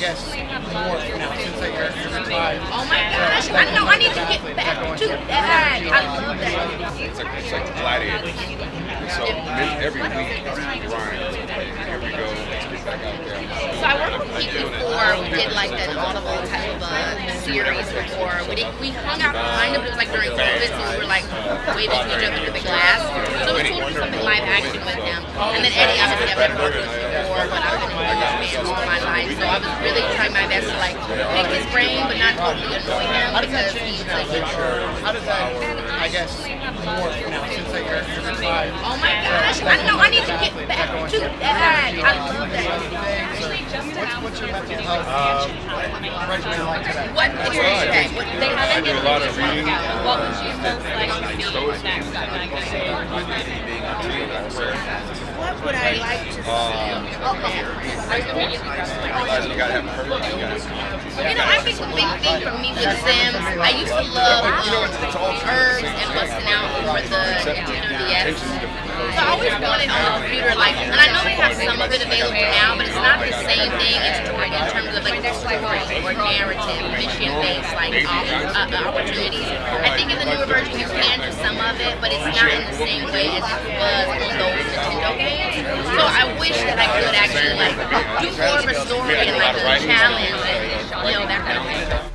guess more now since I got retired. Oh my gosh! I know I need to get back to that. I love that. It's like Gladiator. So every week it's a grind. Here we go. Let's get back out there. So I worked with Pete before. We did like an Audible type of series before. We hung out kind of. It was like during COVID, so we were like waving to each other through the glass. So it was cool to do something live action with him. And then Eddie, obviously, I've never worked with before, but I've been a huge fan all my life. So I was really trying my best to like pick his brain, but not totally annoy him because he's like. How does that? I guess more now since I got retired. Oh my gosh! I know I need to get back to that. I love that. What's your method of regimen like today? What theory today? I do a lot of reading. What would you most like to feel next? What would I like to see? You gotta have purpose. You know, I think the big thing for me with Sims, I used to love herbs and busting out for the, BS. So I always wanted on the computer, like, and I know they have some of it available now, but it's not the same thing as Jordan in terms of like story or narrative, mission-based like opportunities. I think in the newer version you can do some of it, but it's not in the same way as it was on those Nintendo games. So I wish that I could actually like do more of a story and like a challenge and that kind of thing.